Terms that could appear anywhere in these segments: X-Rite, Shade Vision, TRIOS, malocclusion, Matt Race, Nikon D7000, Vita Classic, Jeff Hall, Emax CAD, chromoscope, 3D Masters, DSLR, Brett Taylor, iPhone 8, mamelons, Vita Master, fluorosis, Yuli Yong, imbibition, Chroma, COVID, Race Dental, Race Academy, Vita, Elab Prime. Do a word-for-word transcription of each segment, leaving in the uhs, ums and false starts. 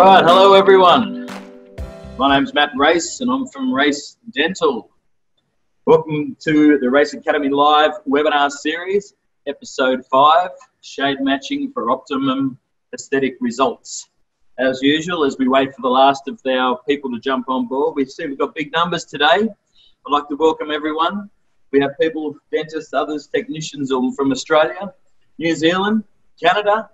Alright, hello everyone. My name's Matt Race and I'm from Race Dental. Welcome to the Race Academy Live webinar series, episode five, Shade Matching for Optimum Aesthetic Results. As usual, as we wait for the last of our people to jump on board, we see we've got big numbers today. I'd like to welcome everyone. We have people, dentists, others, technicians from Australia, New Zealand, Canada,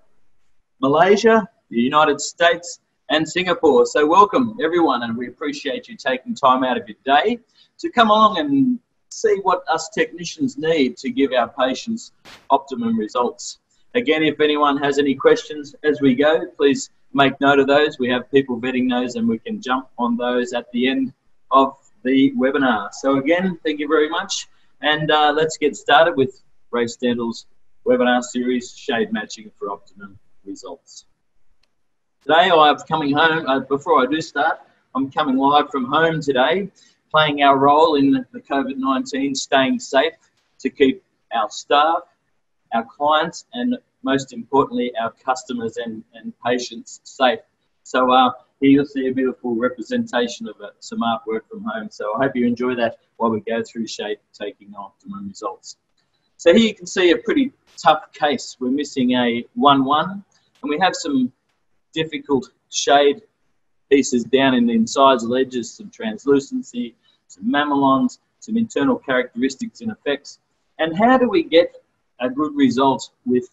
Malaysia, the United States and Singapore. So welcome everyone, and we appreciate you taking time out of your day to come along and see what us technicians need to give our patients optimum results. Again, if anyone has any questions as we go, please make note of those. We have people vetting those and we can jump on those at the end of the webinar. So again, thank you very much. And uh, let's get started with Race Dental's webinar series, Shade Matching for Optimum Results. Today I'm coming home, uh, before I do start, I'm coming live from home today, playing our role in the COVID nineteen, staying safe to keep our staff, our clients, and most importantly, our customers and, and patients safe. So uh, here you'll see a beautiful representation of it, some artwork from home. So I hope you enjoy that while we go through Shade Taking Optimum Results. So here you can see a pretty tough case. We're missing a one one, and we have some difficult shade pieces down in the incised ledges, some translucency, some mamelons, some internal characteristics and effects. And how do we get a good result with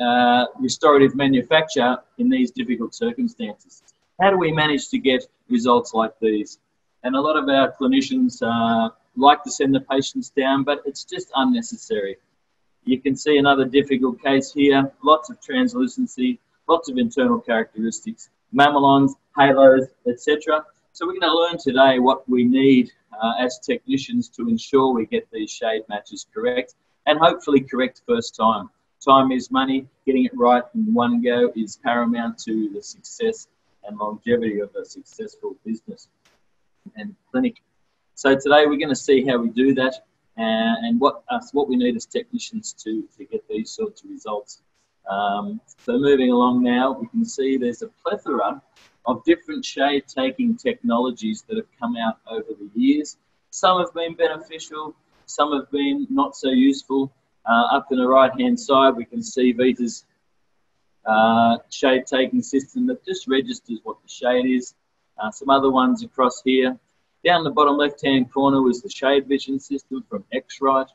uh, restorative manufacture in these difficult circumstances? How do we manage to get results like these? And a lot of our clinicians uh, like to send the patients down, but it's just unnecessary. You can see another difficult case here, lots of translucency, lots of internal characteristics, mamelons, halos, et cetera. So we're going to learn today what we need uh, as technicians to ensure we get these shade matches correct, and hopefully correct first time. Time is money. Getting it right in one go is paramount to the success and longevity of a successful business and clinic. So today we're going to see how we do that and what us, what we need as technicians to, to get these sorts of results. Um, so moving along now, we can see there's a plethora of different shade taking technologies that have come out over the years. Some have been beneficial, some have been not so useful. Uh, up in the right hand side we can see Vita's uh, shade taking system that just registers what the shade is. Uh, some other ones across here. Down the bottom left hand corner was the Shade Vision system from X-Rite.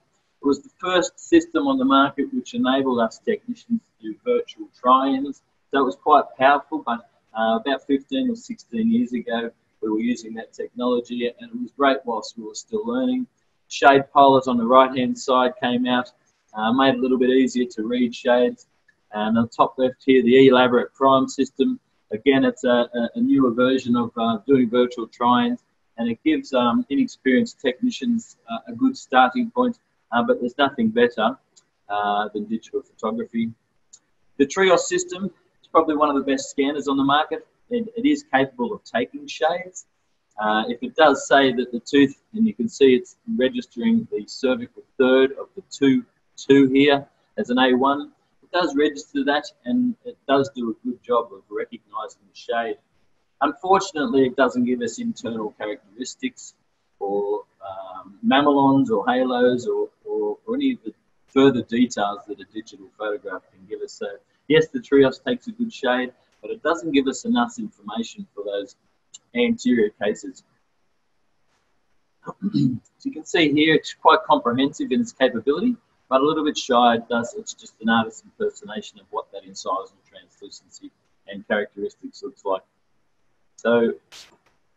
It was the first system on the market which enabled us technicians to do virtual try-ins. So it was quite powerful, but uh, about fifteen or sixteen years ago we were using that technology, and it was great whilst we were still learning. Shade Pilot on the right-hand side came out, uh, made it a little bit easier to read shades. And on the top left here, the Elab Prime system. Again, it's a, a newer version of uh, doing virtual try-ins, and it gives um, inexperienced technicians uh, a good starting point. Uh, but there's nothing better uh, than digital photography. The TRIOS system is probably one of the best scanners on the market. It, it is capable of taking shades. Uh, if it does say that the tooth, and you can see it's registering the cervical third of the two, two here as an A one, it does register that, and it does do a good job of recognising the shade. Unfortunately, it doesn't give us internal characteristics or um, mamelons or halos or, or, or any of the further details that a digital photograph can give us. So yes, the TRIOS takes a good shade, but it doesn't give us enough information for those anterior cases. As you can see here, it's quite comprehensive in its capability, but a little bit shy. It does, it's just an artist's impersonation of what that incisal translucency and characteristics looks like. So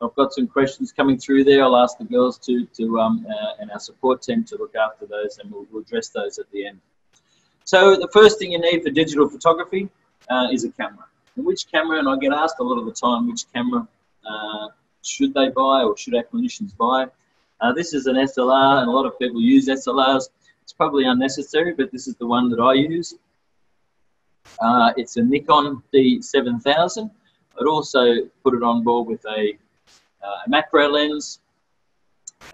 I've got some questions coming through there. I'll ask the girls to, to um, uh, and our support team to look after those, and we'll, we'll address those at the end. So the first thing you need for digital photography uh, is a camera. And which camera, and I get asked a lot of the time, which camera uh, should they buy or should our clinicians buy? Uh, this is an S L R, and a lot of people use S L Rs. It's probably unnecessary, but this is the one that I use. Uh, it's a Nikon D seven thousand. I'd also put it on board with a Uh, a macro lens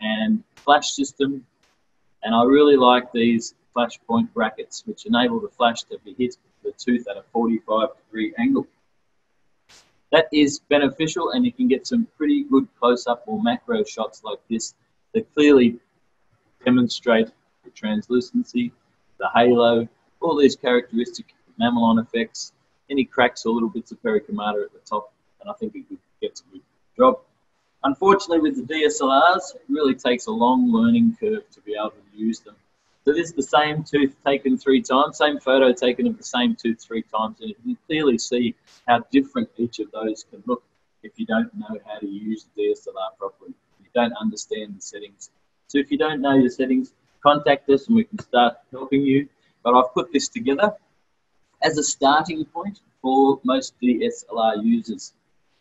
and flash system, and I really like these Flashpoint brackets which enable the flash to be hit the tooth at a forty-five degree angle. that is beneficial, and you can get some pretty good close-up or macro shots like this that clearly demonstrate the translucency, the halo, all these characteristic mammillon effects, any cracks or little bits of pericomata at the top, and I think it gets a good job. Unfortunately, with the D S L Rs, it really takes a long learning curve to be able to use them. So this is the same tooth taken three times, same photo taken of the same tooth three times, and you can clearly see how different each of those can look if you don't know how to use the D S L R properly. You don't understand the settings. So if you don't know your settings, contact us and we can start helping you. But I've put this together as a starting point for most D S L R users.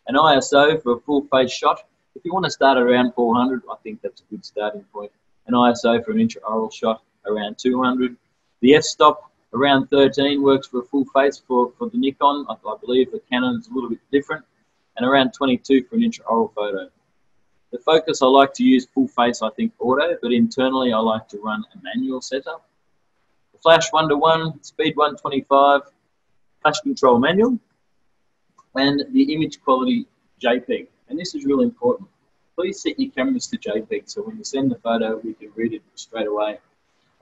An I S O for a full face shot, if you want to start around four hundred, I think that's a good starting point. An I S O for an intraoral shot, around two hundred. The f-stop around thirteen works for a full face for, for the Nikon. I, I believe the Canon's a little bit different. And around twenty-two for an intraoral photo. The focus, I like to use full face, I think, auto, but internally I like to run a manual setup. The flash one to one, speed one twenty-five, flash control manual, and the image quality JPEG. And this is really important. Please set your cameras to JPEG so when you send the photo, we can read it straight away.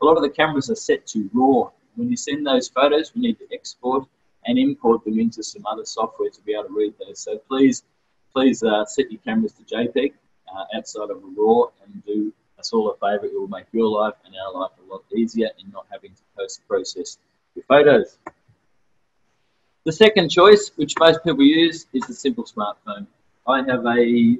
A lot of the cameras are set to RAW. When you send those photos, we need to export and import them into some other software to be able to read those. So please, please uh, set your cameras to JPEG uh, outside of RAW and do us all a favor. It will make your life and our life a lot easier in not having to post-process your photos. The second choice, which most people use, is the simple smartphone. I have a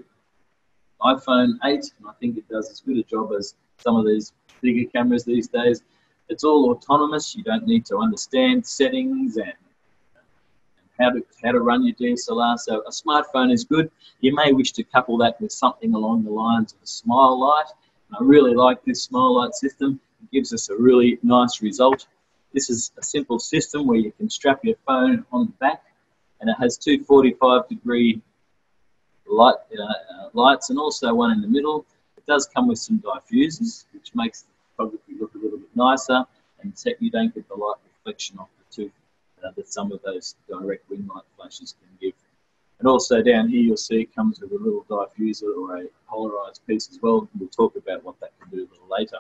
iPhone eight, and I think it does as good a job as some of these bigger cameras these days. It's all autonomous. You don't need to understand settings and, and how to how to run your D S L R. So a smartphone is good. You may wish to couple that with something along the lines of a Smile Light. And I really like this Smile Light system. It gives us a really nice result. This is a simple system where you can strap your phone on the back, and it has two forty-five degree light uh, lights and also one in the middle. It does come with some diffusers, which makes the photography look a little bit nicer, and you don't get the light reflection off the tooth uh, that some of those direct wing light flashes can give. And also down here you'll see it comes with a little diffuser or a polarised piece as well. We'll talk about what that can do a little later.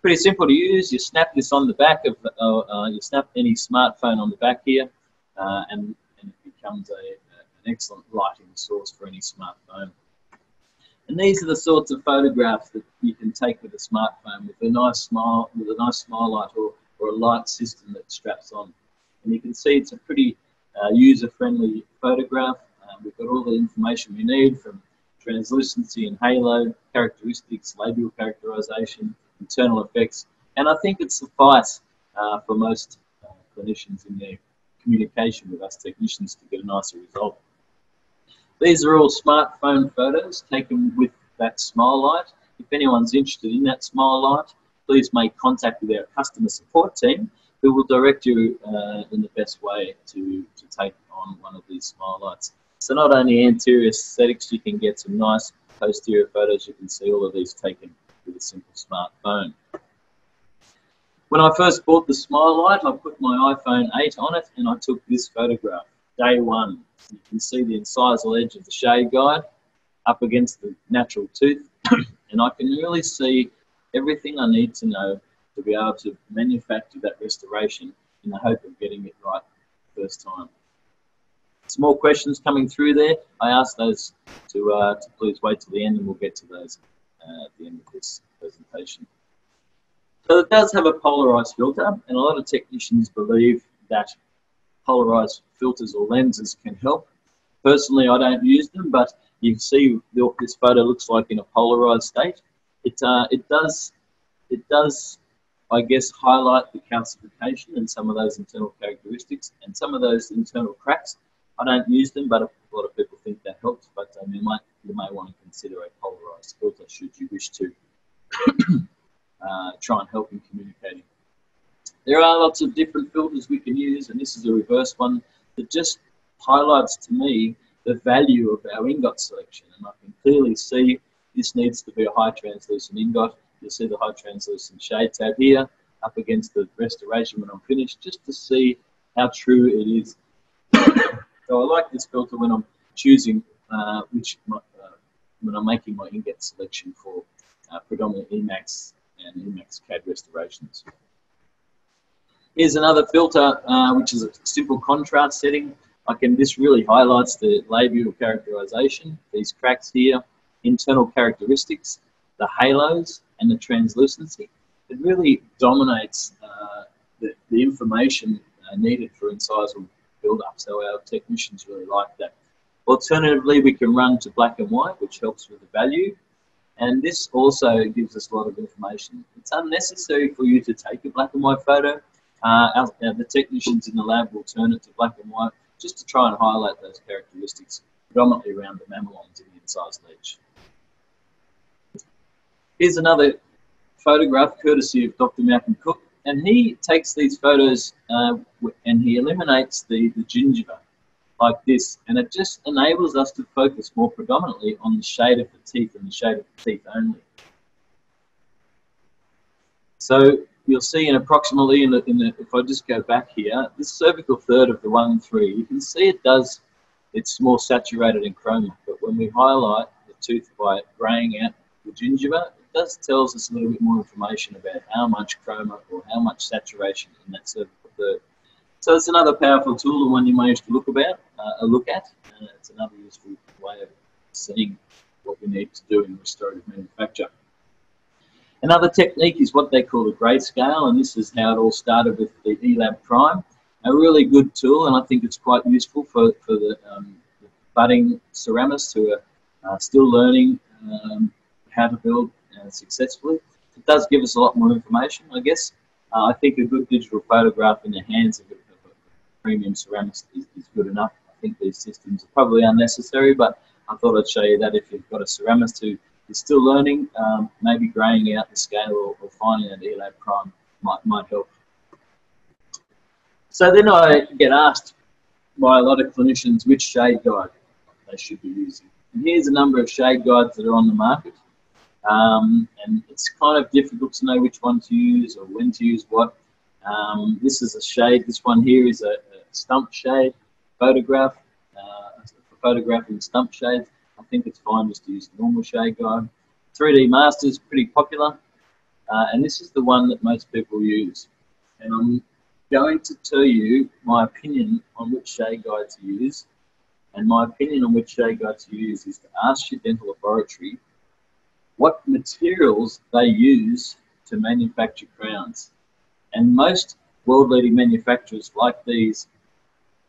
Pretty simple to use. You snap this on the back of, uh, uh, you snap any smartphone on the back here, uh, and, and it becomes a, a, an excellent lighting source for any smartphone. And these are the sorts of photographs that you can take with a smartphone, with a nice smile, with a nice smile light or, or a light system that straps on. And you can see it's a pretty uh, user-friendly photograph. Uh, we've got all the information we need, from translucency and halo, characteristics, labial characterization, internal effects, and I think it suffices uh, for most uh, clinicians in their communication with us technicians to get a nicer result. These are all smartphone photos taken with that Smile Light. If anyone's interested in that Smile Light, please make contact with our customer support team, who will direct you uh, in the best way to, to take on one of these Smile Lights. So not only anterior aesthetics, you can get some nice posterior photos. You can see all of these taken with a simple smartphone. When I first bought the Smile Light, I put my iPhone eight on it and I took this photograph. Day one, you can see the incisal edge of the shade guide up against the natural tooth, and I can really see everything I need to know to be able to manufacture that restoration in the hope of getting it right the first time. Small questions coming through there. I ask those to, uh, to please wait till the end, and we'll get to those uh, at the end of this presentation. So it does have a polarised filter, and a lot of technicians believe that polarized filters or lenses can help. Personally, I don't use them, but you can see what this photo looks like in a polarized state. It uh, it does it does I guess highlight the calcification and some of those internal characteristics and some of those internal cracks. I don't use them, but a lot of people think that helps. But um, you might you may want to consider a polarized filter should you wish to uh, try and help in communicating. There are lots of different filters we can use, and this is a reverse one that just highlights to me the value of our ingot selection. And I can clearly see this needs to be a high translucent ingot. You'll see the high translucent shade tab here up against the restoration when I'm finished, just to see how true it is. So I like this filter when I'm choosing uh, which my, uh, when I'm making my ingot selection for uh, predominantly Emax and Emax C A D restorations. Here's another filter, uh, which is a simple contrast setting. I can, this really highlights the labial characterization, these cracks here, internal characteristics, the halos and the translucency. It really dominates uh, the, the information uh, needed for incisal build-up, so our technicians really like that. Alternatively, we can run to black and white, which helps with the value, and this also gives us a lot of information. It's unnecessary for you to take a black and white photo. Uh, our, our, the technicians in the lab will turn it to black and white just to try and highlight those characteristics, predominantly around the mamelons in the incised ledge. Here's another photograph courtesy of Doctor Malcolm Cook, and he takes these photos uh, and he eliminates the, the gingiva like this, and it just enables us to focus more predominantly on the shade of the teeth and the shade of the teeth only. So you'll see in approximately, in the, in the, if I just go back here, this cervical third of the one three, you can see it does, it's more saturated in chroma, but when we highlight the tooth by graying out the gingiva, it does tells us a little bit more information about how much chroma or how much saturation in that cervical third. So it's another powerful tool, the one you may used to look about, uh, a look at, and it's another useful way of seeing what we need to do in restorative manufacture. Another technique is what they call the grayscale, and this is how it all started with the Elab Prime. A really good tool, and I think it's quite useful for, for the, um, the budding ceramists who are uh, still learning um, how to build uh, successfully. It does give us a lot more information, I guess. Uh, I think a good digital photograph in the hands of a, of a premium ceramist is, is good enough. I think these systems are probably unnecessary, but I thought I'd show you that if you've got a ceramist who is still learning, um, maybe graying out the scale or, or finding an Elab Prime might, might help. So then I get asked by a lot of clinicians which shade guide they should be using. And here's a number of shade guides that are on the market. Um, and it's kind of difficult to know which one to use or when to use what. Um, this is a shade. This one here is a, a stump shade photograph, uh, for photographing stump shades. I think it's fine just to use the normal shade guide. three D Masters, pretty popular. Uh, and this is the one that most people use. And I'm going to tell you my opinion on which shade guide to use. And my opinion on which shade guide to use is to ask your dental laboratory what materials they use to manufacture crowns. And most world-leading manufacturers like these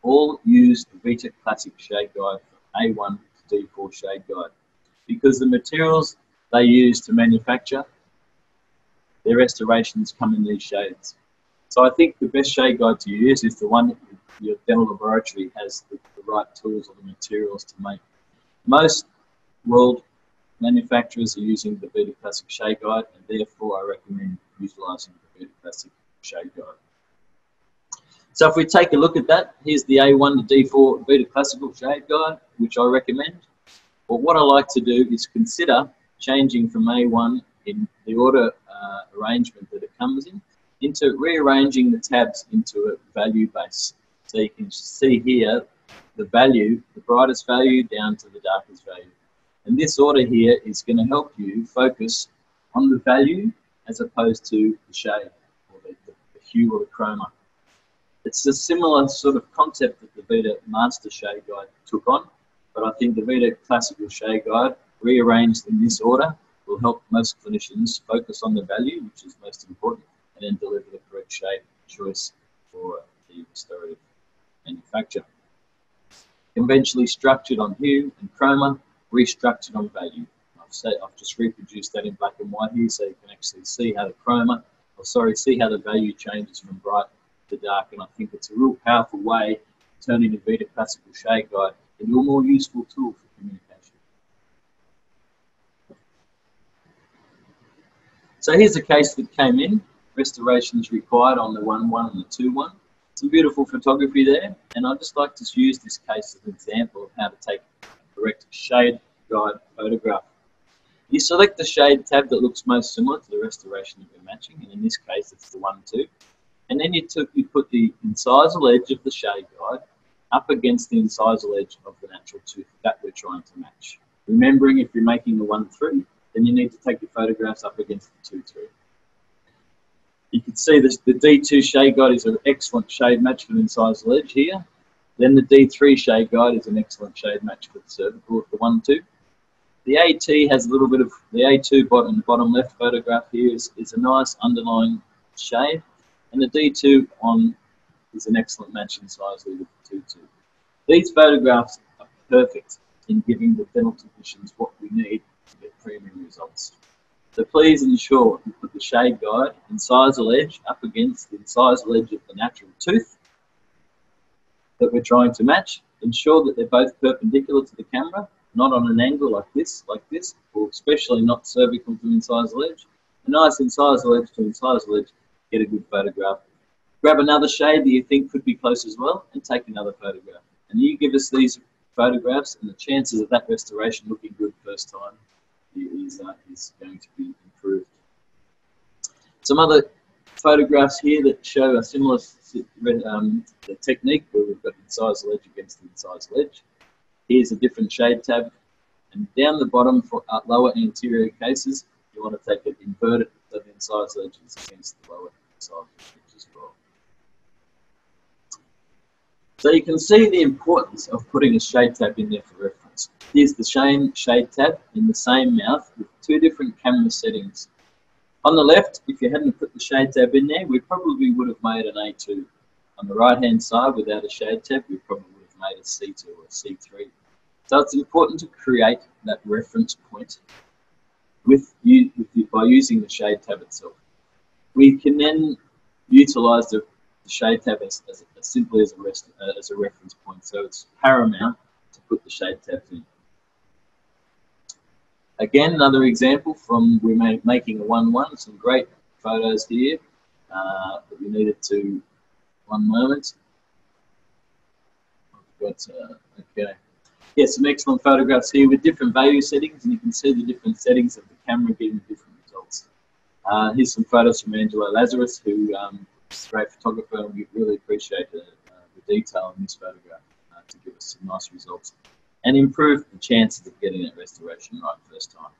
all use the Vita Classic shade guide from A one D four shade guide, because the materials they use to manufacture their restorations come in these shades. So I think the best shade guide to use is the one that your dental laboratory has the, the right tools or the materials to make. Most world manufacturers are using the Vita Classic shade guide, and therefore I recommend utilising the Vita Classic shade guide. So if we take a look at that, here's the A one to D four Vita Classical shade guide, which I recommend. But what I like to do is consider changing from A one in the order uh, arrangement that it comes in, into rearranging the tabs into a value base. So you can see here the value, the brightest value down to the darkest value. And this order here is going to help you focus on the value as opposed to the shade or the, the, the hue or the chroma. It's a similar sort of concept that the Vita Master shade guide took on, but I think the Vita Classical shade guide, rearranged in this order, will help most clinicians focus on the value, which is most important, and then deliver the correct shade choice for the restorative manufacture. Conventionally structured on hue and chroma, restructured on value. I've, said, I've just reproduced that in black and white here, so you can actually see how the chroma, or sorry, see how the value changes from bright the dark, and I think it's a real powerful way of turning the Vita Classical shade guide into a more useful tool for communication. So here's a case that came in, restorations required on the one one and the two one. Some beautiful photography there, and I'd just like to use this case as an example of how to take a correct shade guide photograph. You select the shade tab that looks most similar to the restoration that we're matching, and in this case it's the one two. And then you, took, you put the incisal edge of the shade guide up against the incisal edge of the natural tooth that we're trying to match. Remembering if you're making the one three, then you need to take your photographs up against the two two. You can see this, the D two shade guide is an excellent shade match for the incisal edge here. Then the D three shade guide is an excellent shade match for the cervical of the one two. The A T has a little bit of, the A two bot in the bottom left photograph here is, is a nice underlying shade. And the D two on is an excellent match in size with the two two. These photographs are perfect in giving the dental technicians what we need to get premium results. So please ensure you put the shade guide incisal edge up against the incisal edge of the natural tooth that we're trying to match. Ensure that they're both perpendicular to the camera, not on an angle like this, like this, or especially not cervical to incisal edge. A nice incisal edge to incisal edge, get a good photograph. Grab another shade that you think could be close as well and take another photograph. And you give us these photographs, and the chances of that restoration looking good first time is, uh, is going to be improved. Some other photographs here that show a similar um, technique where we've got the incisal edge against the incisal edge. Here's a different shade tab. And down the bottom for lower anterior cases, you want to take it inverted so the incisal edge is against the lower incisal edge as well. So you can see the importance of putting a shade tab in there for reference. Here's the same shade tab in the same mouth with two different camera settings. On the left, if you hadn't put the shade tab in there, we probably would have made an A two. On the right-hand side, without a shade tab, we probably would have made a C two or a C three. So it's important to create that reference point with you, with you by using the shade tab itself. We can then utilise the The shade tab as, as, as simply as a, rest, uh, as a reference point, so it's paramount to put the shade tabs in. Again, another example from we made making a one one, some great photos here uh, that we needed to. One moment. We've got, uh, okay. Yeah, some excellent photographs here with different value settings, and you can see the different settings of the camera giving different results. Uh, here's some photos from Angelo Lazarus, who um, great photographer, and we really appreciate the, uh, the detail in this photograph uh, to give us some nice results and improve the chances of getting that restoration right first time.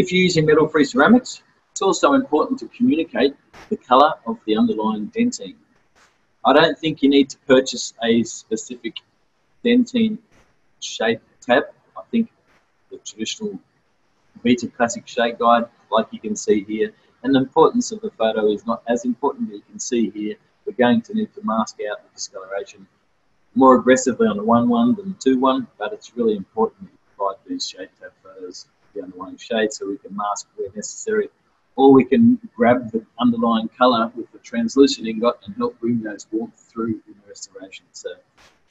If you're using metal-free ceramics, it's also important to communicate the colour of the underlying dentine. I don't think you need to purchase a specific dentine shade tab. I think the traditional Vita Classic shade guide, like you can see here, and the importance of the photo is not as important as you can see here. We're going to need to mask out the discoloration more aggressively on the one one than the two one, but it's really important to provide these shade tab photos, the underlying shade, so we can mask where necessary. Or we can grab the underlying colour with the translucent ingot and help bring those warmth through in the restoration. So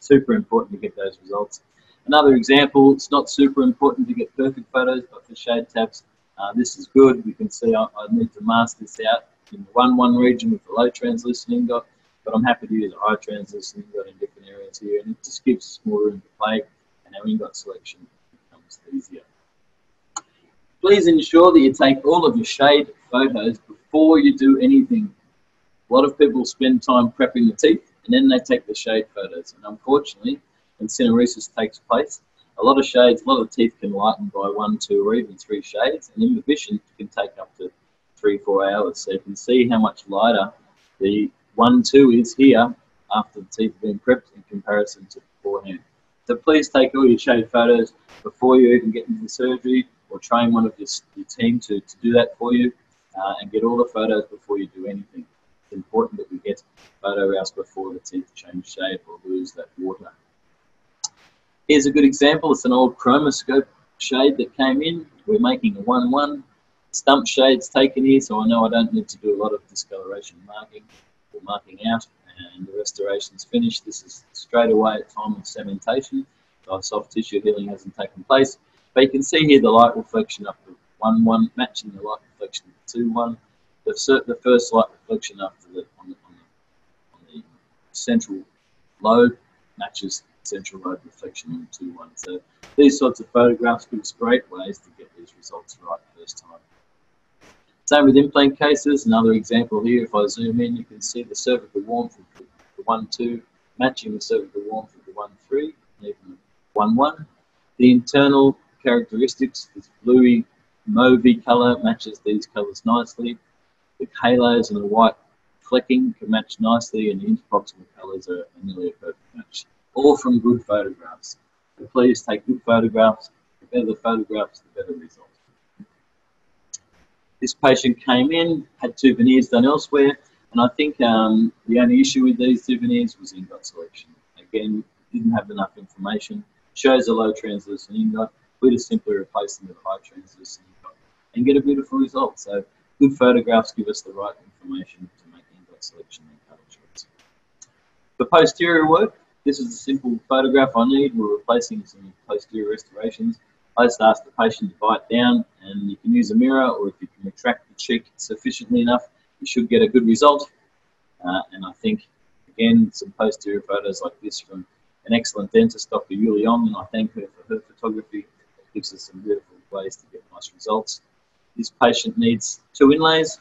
super important to get those results. Another example, it's not super important to get perfect photos, but for shade tabs, Uh, this is good. You can see I, I need to mask this out in the one one region with the low translucent ingot, but I'm happy to use a high translucent ingot in different areas here, and it just gives us more room to play, and our ingot selection becomes easier. Please ensure that you take all of your shade photos before you do anything. A lot of people spend time prepping the teeth, and then they take the shade photos, and unfortunately, when cinnaresis takes place, a lot of shades, a lot of teeth can lighten by one, two, or even three shades, and imbibition can take up to three, four hours. So you can see how much lighter the one, two is here after the teeth have been prepped in comparison to beforehand. So please take all your shade photos before you even get into the surgery, or train one of your, your team to, to do that for you, uh, and get all the photos before you do anything. It's important that we get photo hours before the teeth change shape or lose that water. Here's a good example. It's an old chromoscope shade that came in. We're making a one one. Stump shade's taken here, so I know I don't need to do a lot of discoloration marking or marking out, and the restoration's finished. This is straight away at time of cementation, so soft tissue healing hasn't taken place. But you can see here the light reflection up to one one matching the light reflection of two one. The, the first light reflection after the on the, on the, on the central lobe matches central lobe reflection on two one. So these sorts of photographs give us great ways to get these results right first time. Same with implant cases. Another example here, if I zoom in, you can see the cervical warmth of the one two matching the cervical warmth of the one three, even one one. The internal characteristics, this bluey, mauvey colour matches these colours nicely. The halos and the white flecking can match nicely, and the interproximal colours are nearly a perfect match. All from good photographs. So please take good photographs. The better the photographs, the better results. This patient came in, had two veneers done elsewhere, and I think um, the only issue with these two veneers was ingot selection. Again, didn't have enough information. Shows a low translucent ingot. We just simply replace them with a high translucent ingot and get a beautiful result. So good photographs give us the right information to make ingot selection and color choice. For posterior work, this is a simple photograph I need. We're replacing some posterior restorations. I just ask the patient to bite down, and you can use a mirror, or if you can retract the cheek sufficiently enough, you should get a good result. Uh, and I think, again, some posterior photos like this from an excellent dentist, Doctor Yuli Yong, and I thank her for her photography. It gives us some beautiful ways to get nice results. This patient needs two inlays,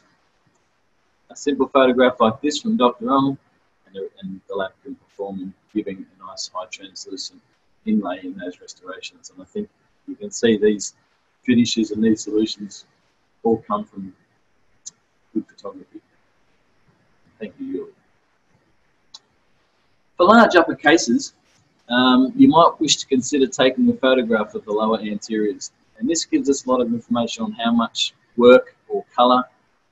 a simple photograph like this from Doctor Yong, and the, and the lab can perform in giving a nice high translucent inlay in those restorations. And I think you can see these finishes and these solutions all come from good photography. Thank you, Yuri. For large upper cases, um, you might wish to consider taking a photograph of the lower anteriors. And this gives us a lot of information on how much work or colour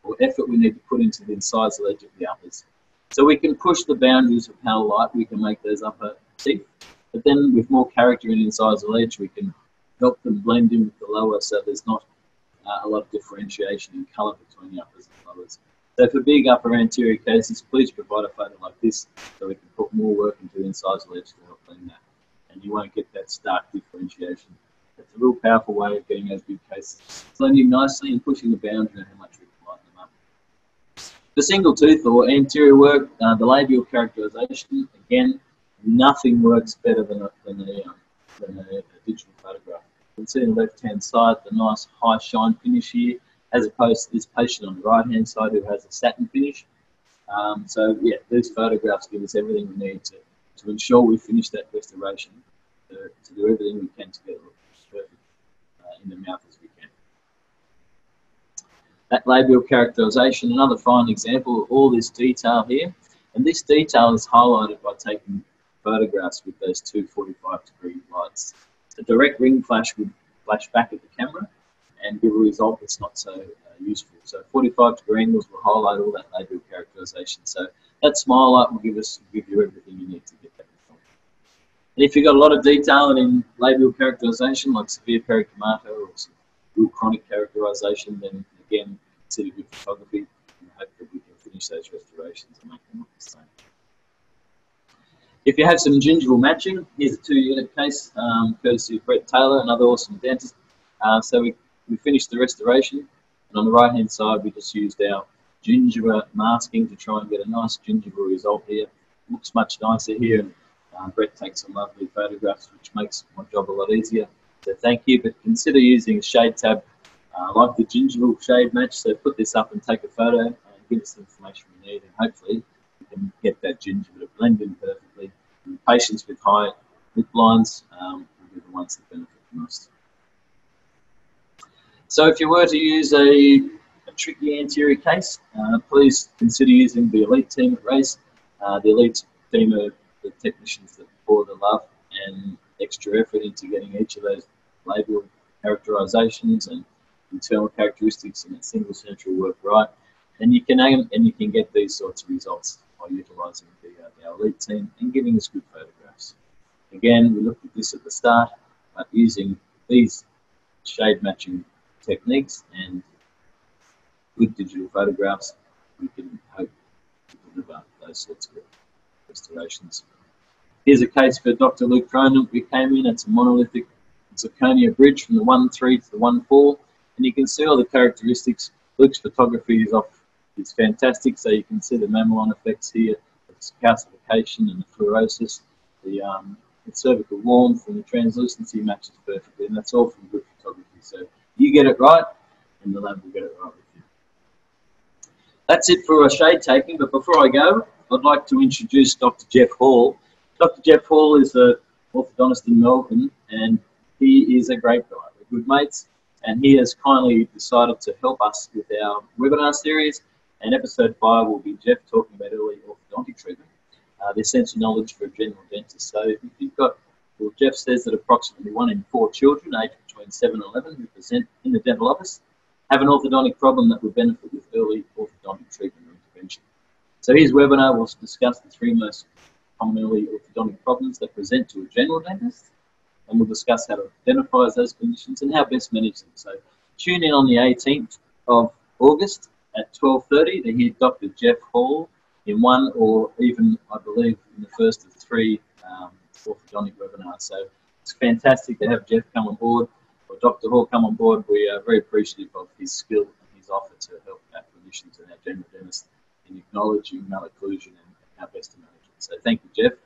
or effort we need to put into the incisal edge of the uppers. So we can push the boundaries of how light we can make those upper teeth, but then with more character in incisal edge, we can help them blend in with the lower, so there's not uh, a lot of differentiation in colour between the uppers and lowers. So for big upper anterior cases, please provide a photo like this so we can put more work into the incisal edge to help blend that. And you won't get that stark differentiation. It's a real powerful way of getting those big cases blending nicely and pushing the boundary on how much we can lighten them up. For single tooth or anterior work, uh, the labial characterisation, again, nothing works better than a, than a, um, than a, a digital photograph. You can see on the left-hand side the nice high shine finish here, as opposed to this patient on the right-hand side who has a satin finish. Um, so, yeah, these photographs give us everything we need to, to ensure we finish that restoration, to, to do everything we can to get it perfect uh, in the mouth as we can. That labial characterisation, another fine example of all this detail here. And this detail is highlighted by taking photographs with those two forty-five degree lights. A direct ring flash would flash back at the camera and give a result that's not so uh, useful. So forty-five degree angles will highlight all that labial characterisation. So that smile light will give us, give you everything you need to get that result. And if you've got a lot of detail in labial characterisation, like severe pericarditis or some real chronic characterisation, then again, consider good photography and hope that we can finish those restorations and make them look the same. If you have some gingival matching, here's a two-unit case, um, courtesy of Brett Taylor, another awesome dentist. Uh, so we, we finished the restoration, and on the right-hand side, we just used our gingiva masking to try and get a nice gingival result here. Looks much nicer here, and uh, Brett takes some lovely photographs, which makes my job a lot easier. So thank you, but consider using a shade tab uh, like the gingival shade match. So put this up and take a photo and give us the information we need, and hopefully we can get that gingiva to blend in perfectly. And patients with high lip lines um, will be the ones that benefit the most. So if you were to use a, a tricky anterior case, uh, please consider using the elite team at Race. Uh, the elite team are the technicians that pour the love and extra effort into getting each of those labial characterisations and internal characteristics in a single central work right. And you can aim, and you can get these sorts of results by utilising the, uh, the elite team and giving us good photographs. Again, we looked at this at the start, but using these shade matching techniques and good digital photographs, we can hope to deliver those sorts of restorations. Here's a case for Doctor Luke Cronin. We came in, it's a monolithic zirconia bridge from the one three to the one four, and you can see all the characteristics. Luke's photography is, off, is fantastic, so you can see the mammillon effects here, the calcification and the fluorosis, the, um, the cervical warmth and the translucency matches perfectly, and that's all from good photography. So you get it right, and the lab will get it right with you. That's it for our shade taking, but before I go, I'd like to introduce Doctor Jeff Hall, Doctor Jeff Hall is an orthodontist in Melbourne, and he is a great guy. We're good mates, and he has kindly decided to help us with our webinar series. And episode five will be Jeff talking about early orthodontic treatment, uh, the essential knowledge for a general dentist. So if you've got, well, Jeff says that approximately one in four children aged between seven and eleven who present in the dental office have an orthodontic problem that would benefit with early orthodontic treatment or intervention. So his webinar will discuss the three most common early orthodontic problems that present to a general dentist, and we'll discuss how to identify those conditions and how best manage them. So tune in on the eighteenth of August at twelve thirty to hear Doctor Jeff Hall in one or even, I believe, in the first of three um, orthodontic webinars. So it's fantastic to have Jeff come on board, or Doctor Hall come on board. We are very appreciative of his skill and his offer to help our clinicians and our general dentists in acknowledging malocclusion and how best to manage it. So thank you, Jeff.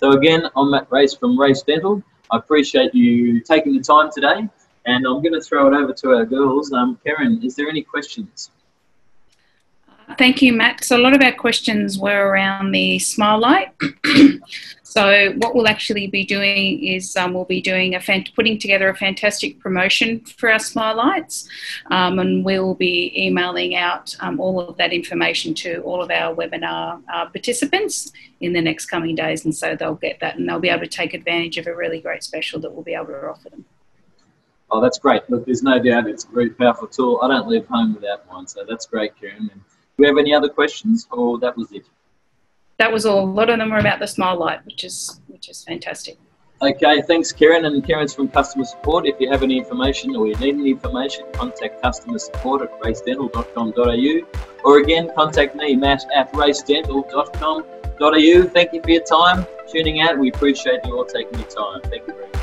So again, I'm Matt Race from Race Dental. I appreciate you taking the time today, and I'm going to throw it over to our girls. Um, Karen, is there any questions? Thank you, Matt. So a lot of our questions were around the Smile Light. So what we'll actually be doing is um, we'll be doing a fan putting together a fantastic promotion for our Smile Lights, um, and we'll be emailing out um, all of that information to all of our webinar uh, participants in the next coming days, and so they'll get that and they'll be able to take advantage of a really great special that we'll be able to offer them. Oh, that's great. Look, there's no doubt it's a very powerful tool. I don't leave home without one, so that's great, Karen. And do we have any other questions, or that was it? That was all. A lot of them were about the Smile Light, which is which is fantastic. Okay, thanks, Karen. And Karen's from customer support. If you have any information or you need any information, contact customer support at racedental dot com dot A U, or again contact me, Matt, at racedental dot com dot A U. Thank you for your time tuning out. We appreciate you all taking your time. Thank you very much.